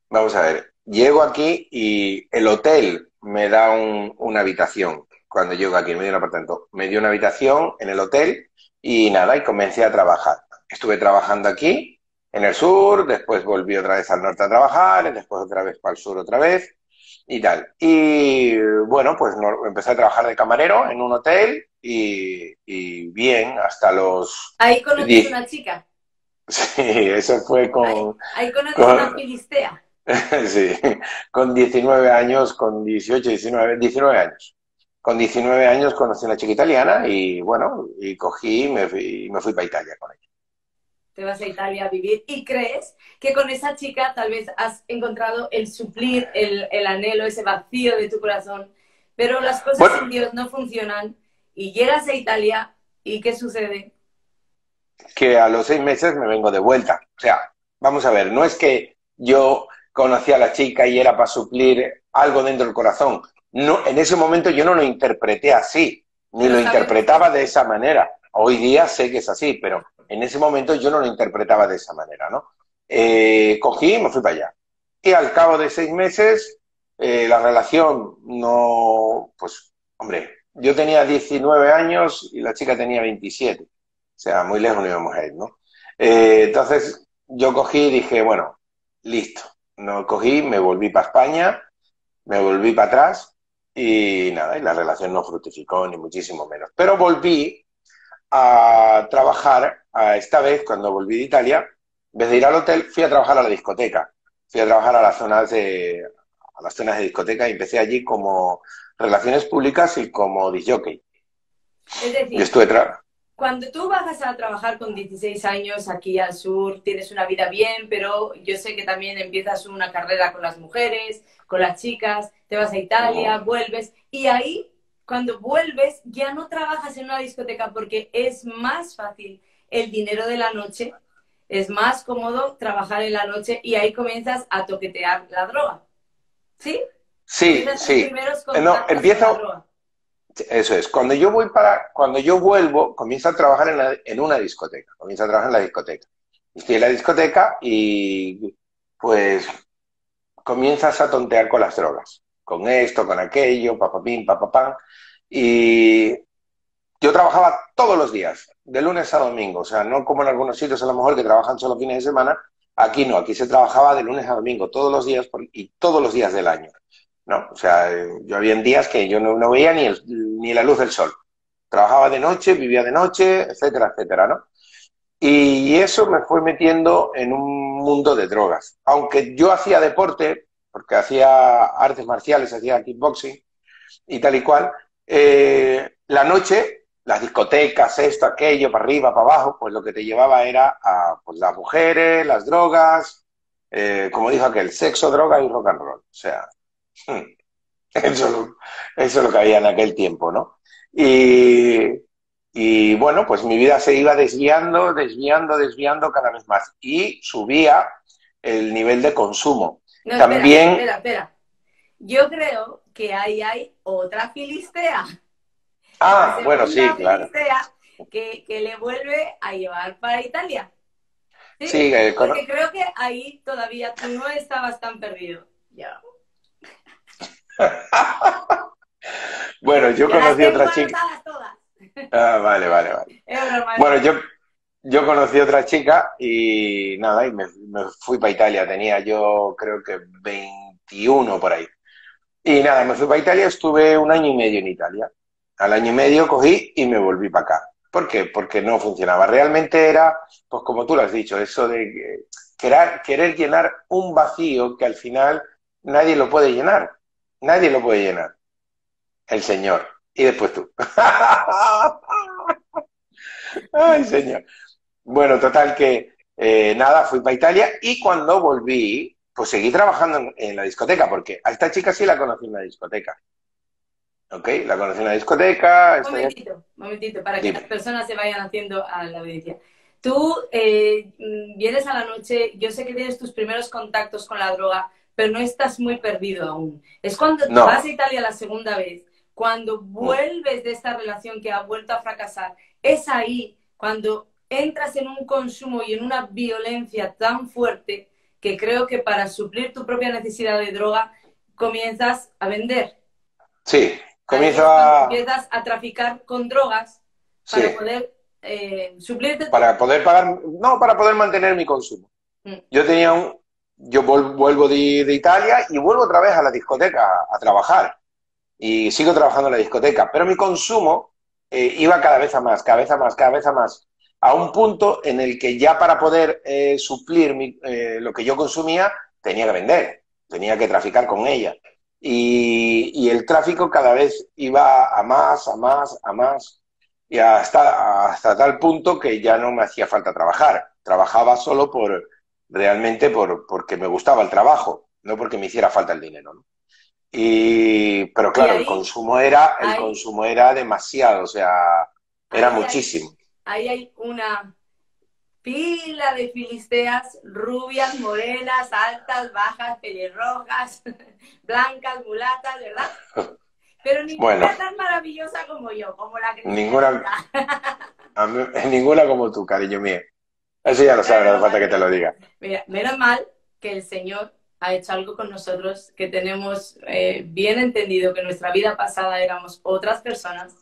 Vamos a ver. Llego aquí y el hotel me da un, una habitación. Cuando llego aquí me dio un apartamento. Me dio una habitación en el hotel y nada, y comencé a trabajar. Estuve trabajando aquí en el sur, después volví otra vez al norte a trabajar, después otra vez para el sur otra vez y tal. Y bueno, pues no, empecé a trabajar de camarero en un hotel y, y bien, hasta los... Ahí conocí una chica. Sí, eso fue con... Ahí, ahí conocí con... una filistea. Sí, con diecinueve años, con dieciocho, diecinueve, diecinueve años. Con diecinueve años conocí una chica italiana y bueno, y cogí y me fui, y me fui para Italia con ella. Te vas a Italia a vivir y crees que con esa chica tal vez has encontrado el suplir, el, el anhelo, ese vacío de tu corazón, pero las cosas bueno, sin Dios no funcionan y llegas a Italia y ¿qué sucede? Que a los seis meses me vengo de vuelta. O sea, vamos a ver, no es que yo conocí a la chica y era para suplir algo dentro del corazón. No, en ese momento yo no lo interpreté así, ni pero lo interpretaba de esa manera. Hoy día sé que es así, pero... En ese momento yo no lo interpretaba de esa manera, ¿no? Eh, cogí y me fui para allá. Y al cabo de seis meses, eh, la relación no... Pues, hombre, yo tenía diecinueve años y la chica tenía veintisiete. O sea, muy lejos no íbamos a ir, ¿no? Eh, entonces, yo cogí y dije, bueno, listo. No cogí, me volví para España, me volví para atrás y nada, y la relación no fructificó ni muchísimo menos. Pero volví a trabajar, a esta vez cuando volví de Italia, en vez de ir al hotel, fui a trabajar a la discoteca. Fui a trabajar a las zonas de, a las zonas de discoteca y empecé allí como relaciones públicas y como disc jockey. Es decir, estuve tra cuando tú bajas a trabajar con dieciséis años aquí al sur, tienes una vida bien, pero yo sé que también empiezas una carrera con las mujeres, con las chicas, te vas a Italia, no. vuelves y ahí... Cuando vuelves, ya no trabajas en una discoteca porque es más fácil el dinero de la noche, es más cómodo trabajar en la noche y ahí comienzas a toquetear la droga. ¿Sí? Sí, sí. No, empiezo... Eso es. Cuando yo voy para... Cuando yo vuelvo, comienzo a trabajar en, la... en una discoteca. Comienzo a trabajar en la discoteca. Estoy en la discoteca y pues comienzas a tontear con las drogas. Con esto, con aquello, papapín, papapán. Y yo trabajaba todos los días, de lunes a domingo. O sea, no como en algunos sitios a lo mejor que trabajan solo fines de semana. Aquí no, aquí se trabajaba de lunes a domingo, todos los días por, y todos los días del año. No, o sea, yo había días que yo no, no veía ni, el, ni la luz del sol. Trabajaba de noche, vivía de noche, etcétera, etcétera, ¿no? Y eso me fue metiendo en un mundo de drogas. Aunque yo hacía deporte, porque hacía artes marciales, hacía kickboxing y tal y cual, eh, la noche, las discotecas, esto, aquello, para arriba, para abajo, pues lo que te llevaba era a pues, las mujeres, las drogas, eh, como dijo aquel, sexo, droga y rock and roll. O sea, eso, eso es lo que había en aquel tiempo, ¿no? Y... Y bueno, pues mi vida se iba desviando, desviando, desviando cada vez más. Y subía el nivel de consumo. No, también... Espera, espera, espera. Yo creo que ahí hay otra filistea. Ah, bueno, sí, claro. Que, que le vuelve a llevar para Italia. Sí, sí eh, con... porque creo que ahí todavía tú no estabas tan perdido. Ya. Bueno, yo ya conocí a otra chica. Todas. Ah, vale, vale, vale. Bueno, yo, yo conocí a otra chica y nada, y me, me fui para Italia. Tenía yo creo que veintiuno por ahí. Y nada, me fui para Italia, estuve un año y medio en Italia. Al año y medio cogí y me volví para acá. ¿Por qué? Porque no funcionaba. Realmente era, pues como tú lo has dicho, eso de querer, querer llenar un vacío que al final nadie lo puede llenar. Nadie lo puede llenar. El Señor. Y después tú. Ay, señor. Bueno, total que eh, nada, fui para Italia y cuando volví, pues seguí trabajando en, en la discoteca, porque a esta chica sí la conocí en la discoteca. ¿Ok? La conocí en la discoteca. Un momentito, un momentito, para Dime. que las personas se vayan haciendo a la audiencia. Tú eh, vienes a la noche, yo sé que tienes tus primeros contactos con la droga, pero no estás muy perdido aún. Es cuando no. vas a Italia la segunda vez. Cuando vuelves de esta relación que ha vuelto a fracasar, es ahí cuando entras en un consumo y en una violencia tan fuerte que creo que para suplir tu propia necesidad de droga comienzas a vender. Sí, comienzas a... Empiezas a traficar con drogas para sí. poder eh, suplirte... Para poder pagar... No, para poder mantener mi consumo. Mm. Yo tenía un... Yo vuelvo de, de Italia y vuelvo otra vez a la discoteca a, a trabajar. Y sigo trabajando en la discoteca, pero mi consumo eh, iba cada vez a más, cada vez a más, cada vez a más, a un punto en el que ya para poder eh, suplir mi, eh, lo que yo consumía, tenía que vender, tenía que traficar con ella. Y, y el tráfico cada vez iba a más, a más, a más, y hasta, hasta tal punto que ya no me hacía falta trabajar. Trabajaba solo por realmente por, porque me gustaba el trabajo, no porque me hiciera falta el dinero, ¿no? Y pero claro, y ahí, el consumo era el ahí, consumo era demasiado, o sea, era ahí muchísimo. Hay, ahí hay una pila de filisteas, rubias, morenas, altas, bajas, pelirrojas, blancas, mulatas, ¿verdad? Pero ninguna bueno, tan maravillosa como yo, como la que ninguna, a mí, ninguna como tú, cariño mío. Eso ya lo sabes, no hace falta que te lo diga. Mira, menos mal que el Señor ha hecho algo con nosotros, que tenemos eh, bien entendido que en nuestra vida pasada éramos otras personas,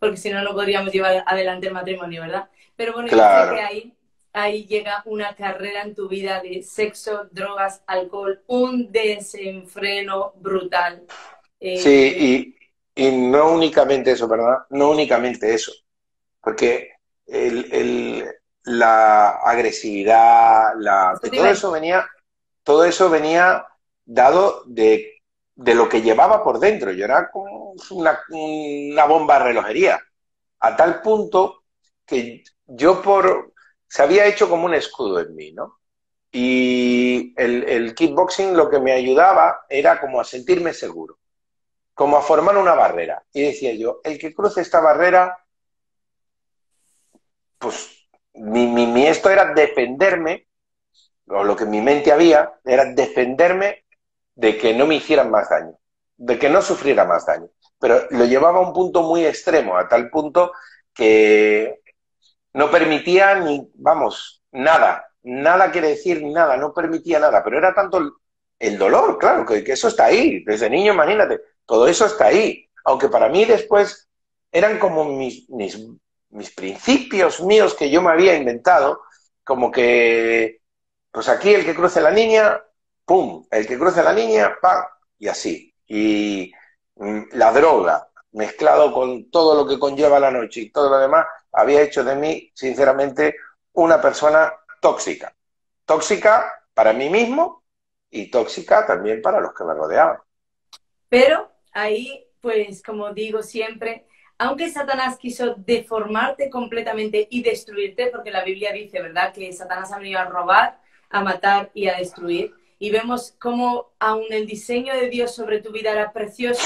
porque si no, no podríamos llevar adelante el matrimonio, ¿verdad? Pero bueno, claro. Yo sé que ahí, ahí llega una carrera en tu vida de sexo, drogas, alcohol, un desenfreno brutal. Eh, sí, y, y no únicamente eso, ¿verdad? No únicamente eso, porque el, el, la agresividad, la, todo eso venía... Todo eso venía dado de, de lo que llevaba por dentro. Yo era como una, una bomba de relojería. A tal punto que yo por... Se había hecho como un escudo en mí, ¿no? Y el, el kickboxing lo que me ayudaba era como a sentirme seguro. Como a formar una barrera. Y decía yo, el que cruce esta barrera... Pues mi, mi, mi esto era defenderme... o lo que en mi mente había, era defenderme de que no me hicieran más daño, de que no sufriera más daño. Pero lo llevaba a un punto muy extremo, a tal punto que no permitía ni, vamos, nada, nada quiere decir nada, no permitía nada, pero era tanto el dolor, claro, que, que eso está ahí, desde niño, imagínate, todo eso está ahí. Aunque para mí después eran como mis, mis, mis principios míos que yo me había inventado, como que, pues aquí el que cruce la línea, pum, el que cruce la línea, pam, y así. Y la droga, mezclado con todo lo que conlleva la noche y todo lo demás, había hecho de mí, sinceramente, una persona tóxica. Tóxica para mí mismo y tóxica también para los que me rodeaban. Pero ahí, pues, como digo siempre, aunque Satanás quiso deformarte completamente y destruirte, porque la Biblia dice, ¿verdad?, que Satanás ha venido a robar, a matar y a destruir. Y vemos cómo aún el diseño de Dios sobre tu vida era precioso,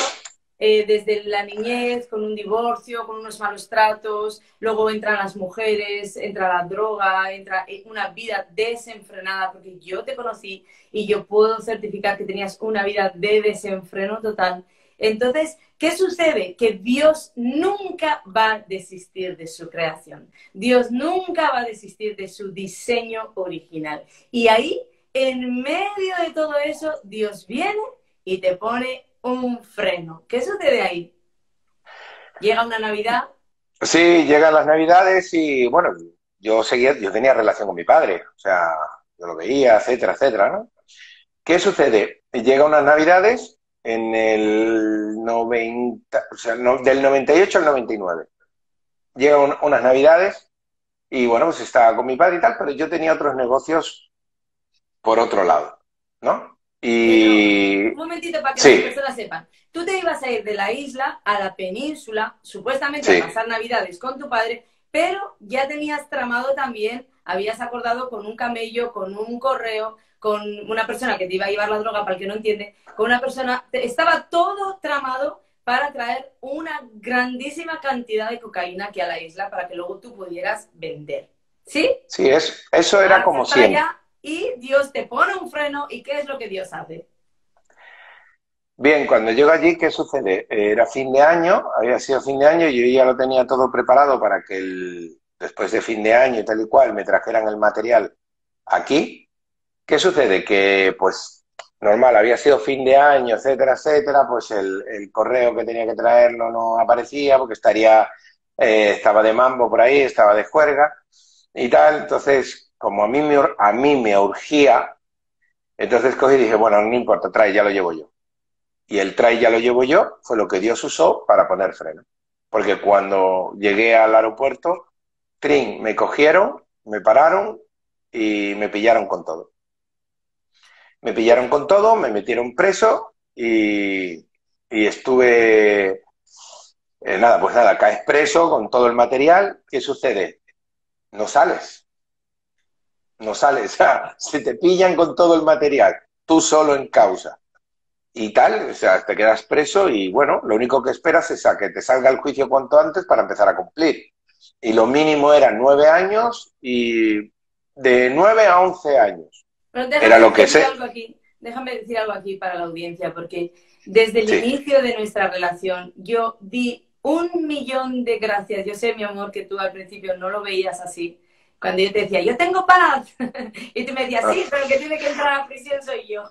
eh, desde la niñez, con un divorcio, con unos malos tratos, luego entran las mujeres, entra la droga, entra una vida desenfrenada, porque yo te conocí y yo puedo certificar que tenías una vida de desenfreno total. Entonces, ¿qué sucede? Que Dios nunca va a desistir de su creación. Dios nunca va a desistir de su diseño original. Y ahí, en medio de todo eso, Dios viene y te pone un freno. ¿Qué sucede ahí? ¿Llega una Navidad? Sí, llegan las Navidades y, bueno, yo seguía, yo tenía relación con mi padre. O sea, yo lo veía, etcétera, etcétera, ¿no? ¿Qué sucede? Llega unas Navidades en el noventa, o sea, no, del noventa y ocho al noventa y nueve. Llegan un, unas Navidades y, bueno, pues estaba con mi padre y tal, pero yo tenía otros negocios por otro lado, ¿no? Y... Pero, un momentito para que sí. Las personas sepan. Tú te ibas a ir de la isla a la península, supuestamente sí, a pasar Navidades con tu padre, pero ya tenías tramado también, habías acordado con un camello, con un correo, con una persona que te iba a llevar la droga, para el que no entiende, con una persona... Estaba todo tramado para traer una grandísima cantidad de cocaína aquí a la isla para que luego tú pudieras vender, ¿sí? Sí, es, eso era como siempre. Y Dios te pone un freno, ¿y qué es lo que Dios hace? Bien, cuando llego allí, ¿qué sucede? Era fin de año, había sido fin de año, y yo ya lo tenía todo preparado para que el, después de fin de año y tal y cual me trajeran el material aquí. ¿Qué sucede? Que, pues, normal, había sido fin de año, etcétera, etcétera, pues el, el correo que tenía que traerlo no aparecía porque estaría, eh, estaba de mambo por ahí, estaba de juerga y tal, entonces... Como a mí, me, a mí me urgía, entonces cogí y dije, bueno, no importa, trae, ya lo llevo yo. Y el trae, ya lo llevo yo, fue lo que Dios usó para poner freno. Porque cuando llegué al aeropuerto, trin, me cogieron, me pararon y me pillaron con todo. Me pillaron con todo, me metieron preso y, y estuve... Eh, nada, pues nada, caes preso con todo el material. ¿Qué sucede? No sales. No sale, o sea, se te pillan con todo el material, tú solo en causa. Y tal, o sea, te quedas preso y, bueno, lo único que esperas es a que te salga el juicio cuanto antes para empezar a cumplir. Y lo mínimo eran nueve años y de nueve a once años. Pero era lo que sé. Aquí, déjame decir algo aquí para la audiencia, porque desde el sí. inicio de nuestra relación yo di un millón de gracias. Yo sé, mi amor, que tú al principio no lo veías así. Cuando yo te decía, yo tengo paz, y tú me decías, sí, pero el que tiene que entrar a la prisión soy yo.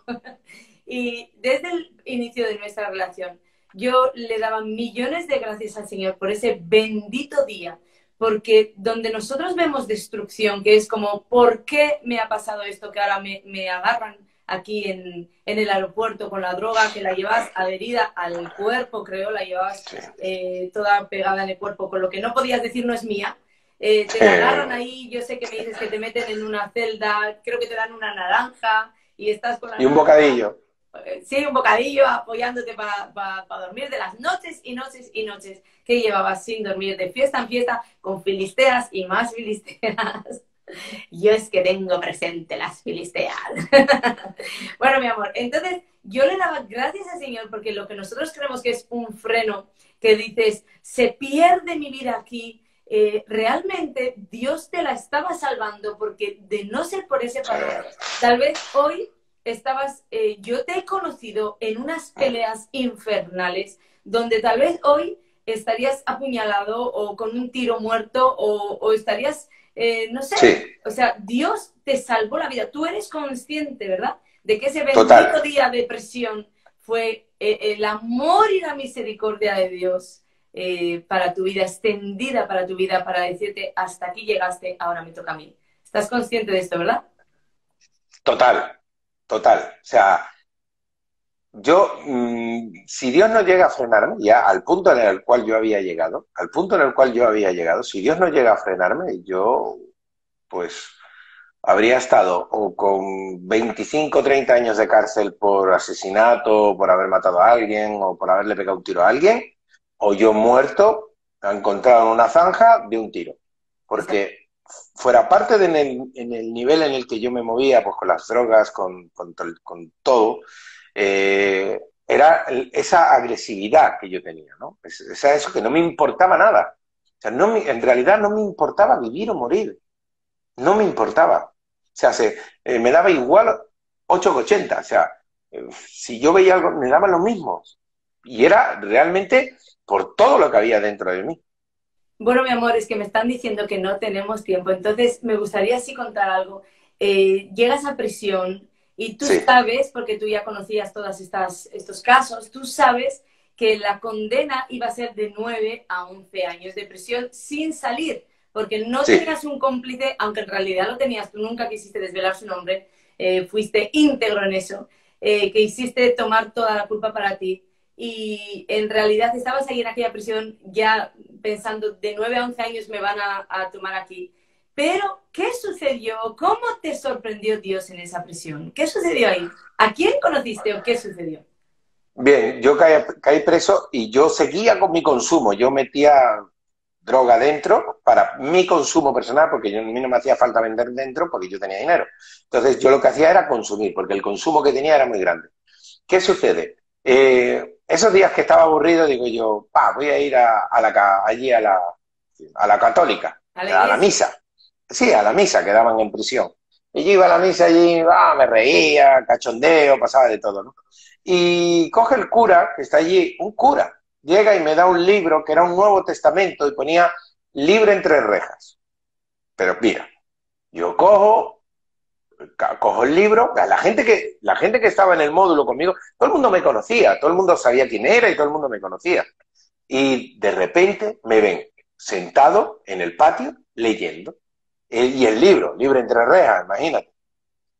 Y desde el inicio de nuestra relación, yo le daba millones de gracias al Señor por ese bendito día, porque donde nosotros vemos destrucción, que es como, ¿por qué me ha pasado esto? Que ahora me, me agarran aquí en, en el aeropuerto con la droga, que la llevas adherida al cuerpo, creo, la llevabas eh, toda pegada en el cuerpo, con lo que no podías decir no es mía. Eh, te agarran ahí, yo sé que me dices que te meten en una celda, creo que te dan una naranja y estás con la... Y un naranja, bocadillo. Sí, un bocadillo apoyándote para pa, pa dormir de las noches y noches y noches que llevabas sin dormir, de fiesta en fiesta, con filisteas y más filisteas. Yo es que tengo presente las filisteas. Bueno, mi amor, entonces yo le daba gracias al Señor porque lo que nosotros creemos que es un freno, que dices, se pierde mi vida aquí. Eh, realmente Dios te la estaba salvando porque de no ser por ese valor, tal vez hoy estabas, eh, yo te he conocido en unas peleas infernales donde tal vez hoy estarías apuñalado o con un tiro muerto o, o estarías, eh, no sé, sí. O sea, Dios te salvó la vida. Tú eres consciente, ¿verdad? De que ese bendito Total. Día de presión fue eh, el amor y la misericordia de Dios eh, para tu vida, extendida para tu vida, para decirte hasta aquí llegaste, ahora me toca a mí. ¿Estás consciente de esto, verdad? Total, total. O sea, yo, mmm, si Dios no llega a frenarme, ya al punto en el cual yo había llegado, al punto en el cual yo había llegado, si Dios no llega a frenarme, yo, pues, habría estado o con veinticinco, treinta años de cárcel por asesinato, por haber matado a alguien, o por haberle pegado un tiro a alguien, o yo muerto, encontrado en una zanja de un tiro. Porque fuera parte de en el, en el nivel en el que yo me movía, pues con las drogas, con, con, con todo, eh, era esa agresividad que yo tenía, ¿no? Es, es eso que no me importaba nada. O sea, no me, en realidad no me importaba vivir o morir. No me importaba. O sea, se, eh, me daba igual ocho que ochenta. O sea, eh, si yo veía algo, me daban lo mismo. Y era realmente por todo lo que había dentro de mí. Bueno, mi amor, es que me están diciendo que no tenemos tiempo. Entonces, me gustaría sí contar algo. Eh, llegas a prisión y tú sí sabes, porque tú ya conocías todos estos casos, tú sabes que la condena iba a ser de nueve a once años de prisión sin salir. Porque no sí tenías un cómplice, aunque en realidad lo tenías, tú nunca quisiste desvelar su nombre, eh, fuiste íntegro en eso, eh, que hiciste tomar toda la culpa para ti. Y en realidad estabas ahí en aquella prisión ya pensando, de nueve a once años me van a, a tomar aquí. Pero, ¿qué sucedió? ¿Cómo te sorprendió Dios en esa prisión? ¿Qué sucedió ahí? ¿A quién conociste o qué sucedió? Bien, yo caí, caí preso y yo seguía con mi consumo. Yo metía droga dentro para mi consumo personal, porque yo, a mí no me hacía falta vender dentro porque yo tenía dinero. Entonces yo lo que hacía era consumir, porque el consumo que tenía era muy grande. ¿Qué sucede? Eh, esos días que estaba aburrido, digo yo, pa, voy a ir a, a la, allí a la, a la católica, a la, a la misa. Sí, a la misa que daban en prisión. Y yo iba a la misa allí, ah, me reía, cachondeo, pasaba de todo, ¿no? Y coge el cura, que está allí, un cura. Llega y me da un libro que era un Nuevo Testamento y ponía libre entre rejas. Pero mira, yo cojo, cojo el libro, la gente, que, la gente que estaba en el módulo conmigo, todo el mundo me conocía, todo el mundo sabía quién era y todo el mundo me conocía. Y de repente me ven sentado en el patio leyendo. Y el libro, libre entre rejas, imagínate.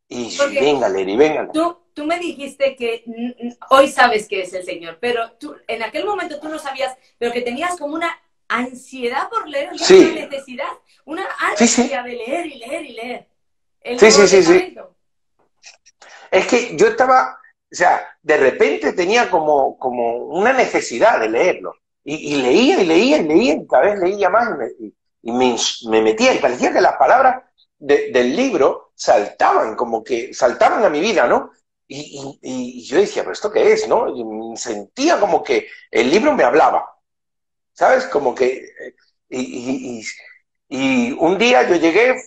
Y venga, Leri, venga. Tú me dijiste que hoy sabes que es el Señor, pero tú, en aquel momento tú no sabías, pero que tenías como una ansiedad por leer, una sí necesidad, una ansia sí, sí. de leer y leer y leer. El sí, sí, sí, sí. Es que yo estaba, o sea, de repente tenía como, como una necesidad de leerlo. Y, y leía y leía y leía, y cada vez leía más y me, y me, me metía y parecía que las palabras de, del libro saltaban, como que saltaban a mi vida, ¿no? Y, y, y yo decía, ¿pero esto qué es? ¿No? Y sentía como que el libro me hablaba, ¿sabes? Como que... Y, y, y, y un día yo llegué,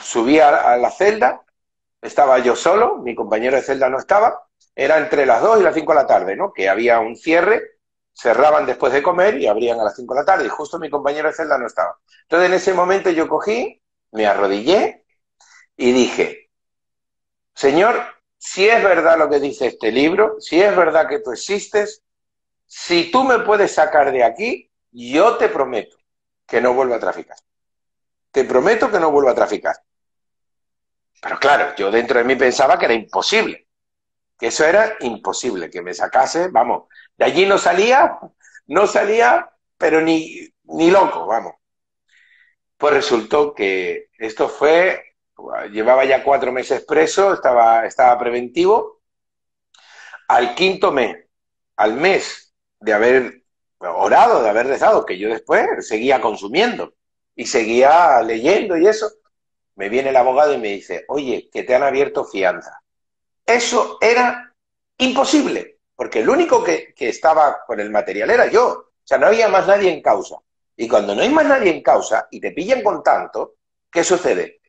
subí a, a la celda, estaba yo solo, mi compañero de celda no estaba, era entre las dos y las cinco de la tarde, ¿no? Que había un cierre, cerraban después de comer y abrían a las cinco de la tarde, y justo mi compañero de celda no estaba. Entonces en ese momento yo cogí, me arrodillé y dije, Señor, si es verdad lo que dice este libro, si es verdad que tú existes, si tú me puedes sacar de aquí, yo te prometo que no vuelvo a traficar. Te prometo que no vuelvo a traficar. Pero claro, yo dentro de mí pensaba que era imposible, que eso era imposible, que me sacase, vamos, de allí no salía, no salía, pero ni, ni loco, vamos. Pues resultó que esto fue... Llevaba ya cuatro meses preso, estaba, estaba preventivo. Al quinto mes, al mes de haber orado, de haber rezado, que yo después seguía consumiendo y seguía leyendo y eso, me viene el abogado y me dice, oye, que te han abierto fianza. Eso era imposible, porque el único que, que estaba con el material era yo. O sea, no había más nadie en causa. Y cuando no hay más nadie en causa y te pillan con tanto, ¿qué sucede?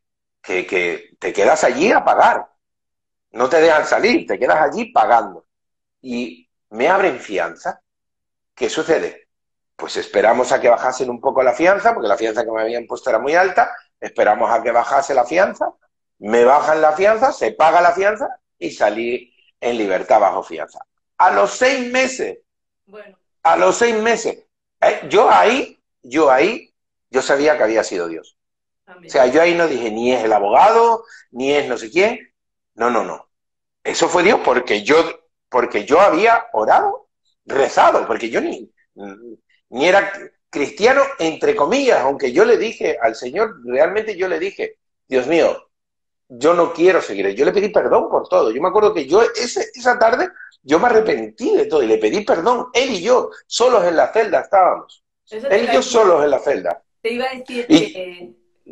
Que, que te quedas allí a pagar. No te dejan salir, te quedas allí pagando. Y me abren fianza. ¿Qué sucede? Pues esperamos a que bajasen un poco la fianza, porque la fianza que me habían puesto era muy alta, esperamos a que bajase la fianza, me bajan la fianza, se paga la fianza y salí en libertad bajo fianza. A los seis meses, bueno. a los seis meses, Yo ahí, yo ahí, yo sabía que había sido Dios. También. O sea, yo ahí no dije, ni es el abogado, ni es no sé quién. No, no, no. Eso fue Dios porque yo, porque yo había orado, rezado, porque yo ni, ni era cristiano, entre comillas, aunque yo le dije al Señor, realmente yo le dije, Dios mío, yo no quiero seguir. Yo le pedí perdón por todo. Yo me acuerdo que yo ese, esa tarde yo me arrepentí de todo y le pedí perdón. Él y yo solos en la celda estábamos. Él y yo solos en la celda. Te iba a decir y... que,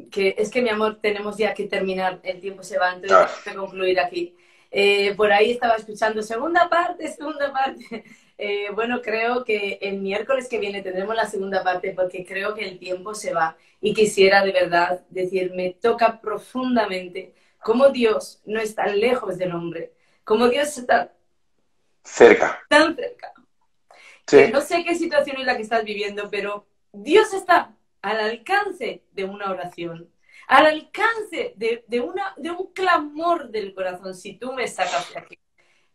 que es que, mi amor, tenemos ya que terminar. El tiempo se va, entonces tenemos que concluir aquí. Eh, por ahí estaba escuchando segunda parte, segunda parte. Eh, bueno, creo que el miércoles que viene tendremos la segunda parte porque creo que el tiempo se va. Y quisiera de verdad decir, me toca profundamente cómo Dios no es tan lejos del hombre, cómo Dios está cerca. Tan cerca. Sí. Que no sé qué situación es la que estás viviendo, pero Dios está al alcance de una oración. Al alcance de, de, una, de un clamor del corazón, si tú me sacas de aquí.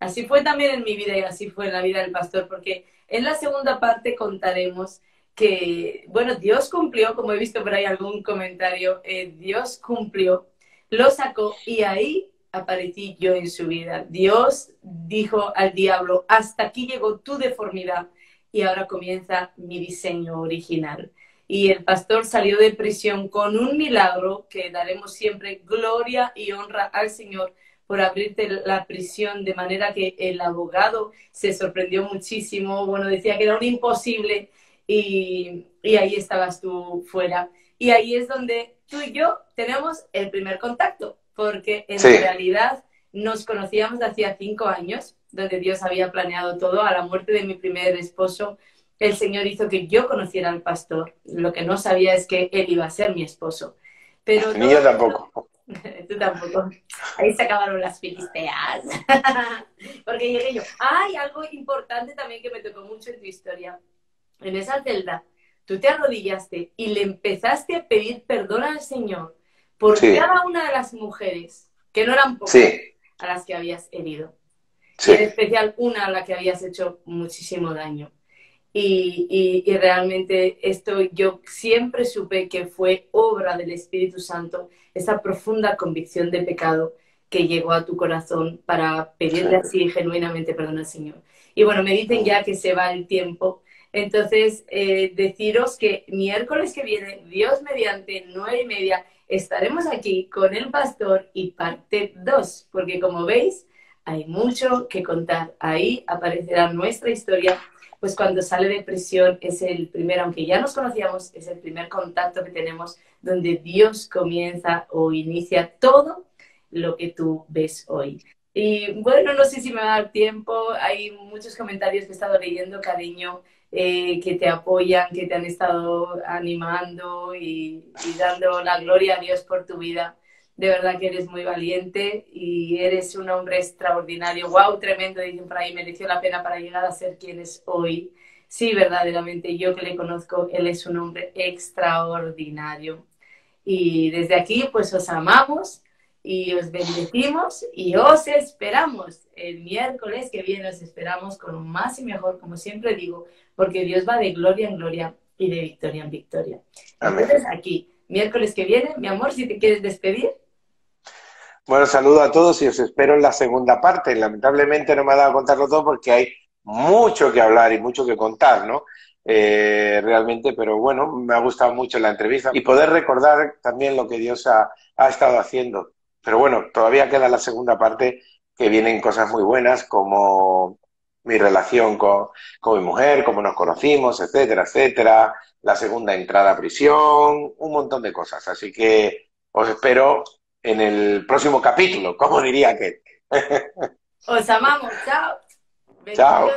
Así fue también en mi vida y así fue en la vida del pastor, porque en la segunda parte contaremos que, bueno, Dios cumplió, como he visto por ahí algún comentario, eh, Dios cumplió, lo sacó y ahí aparecí yo en su vida. Dios dijo al diablo, hasta aquí llegó tu deformidad y ahora comienza mi diseño original. Y el pastor salió de prisión con un milagro que daremos siempre gloria y honra al Señor por abrirte la prisión, de manera que el abogado se sorprendió muchísimo, bueno, decía que era un imposible y, y ahí estabas tú fuera. Y ahí es donde tú y yo tenemos el primer contacto, porque en sí. realidad nos conocíamos de hacía cinco años, donde Dios había planeado todo. A la muerte de mi primer esposo, el Señor hizo que yo conociera al pastor. Lo que no sabía es que él iba a ser mi esposo. Pero Ni no, yo tampoco. Tú tampoco. Ahí se acabaron las filisteas. Porque llegué yo. Hay ah, algo importante también que me tocó mucho en tu historia. En esa celda, tú te arrodillaste y le empezaste a pedir perdón al Señor por sí. cada una de las mujeres, que no eran pocas, sí. a las que habías herido. Sí. Y en especial una a la que habías hecho muchísimo daño. Y, y, y realmente esto yo siempre supe que fue obra del Espíritu Santo, esa profunda convicción de pecado que llegó a tu corazón para pedirle así genuinamente perdón al Señor. Y bueno, me dicen ya que se va el tiempo, entonces eh, deciros que miércoles que viene, Dios mediante, nueve y media, estaremos aquí con el pastor y parte dos, porque como veis, hay mucho que contar. Ahí aparecerá nuestra historia. Pues cuando sale de prisión es el primer, aunque ya nos conocíamos, es el primer contacto que tenemos donde Dios comienza o inicia todo lo que tú ves hoy. Y bueno, no sé si me va a dar tiempo, hay muchos comentarios que he estado leyendo, cariño, eh, que te apoyan, que te han estado animando y, y dando la gloria a Dios por tu vida. De verdad que eres muy valiente y eres un hombre extraordinario. ¡Wow! Tremendo, dicen por ahí. Mereció la pena para llegar a ser quien es hoy. Sí, verdaderamente, yo que le conozco, él es un hombre extraordinario. Y desde aquí, pues, os amamos y os bendecimos y os esperamos. El miércoles que viene os esperamos con más y mejor, como siempre digo, porque Dios va de gloria en gloria y de victoria en victoria. Amén. Entonces, aquí, miércoles que viene, mi amor, si te quieres despedir. Bueno, saludo a todos y os espero en la segunda parte. Lamentablemente no me ha dado a contarlo todo porque hay mucho que hablar y mucho que contar, ¿no? Eh, realmente, pero bueno, me ha gustado mucho la entrevista y poder recordar también lo que Dios ha, ha estado haciendo. Pero bueno, todavía queda la segunda parte, que vienen cosas muy buenas como mi relación con, con mi mujer, cómo nos conocimos, etcétera, etcétera. La segunda entrada a prisión, un montón de cosas. Así que os espero en el próximo capítulo, como diría que. Os amamos, chao. Chao.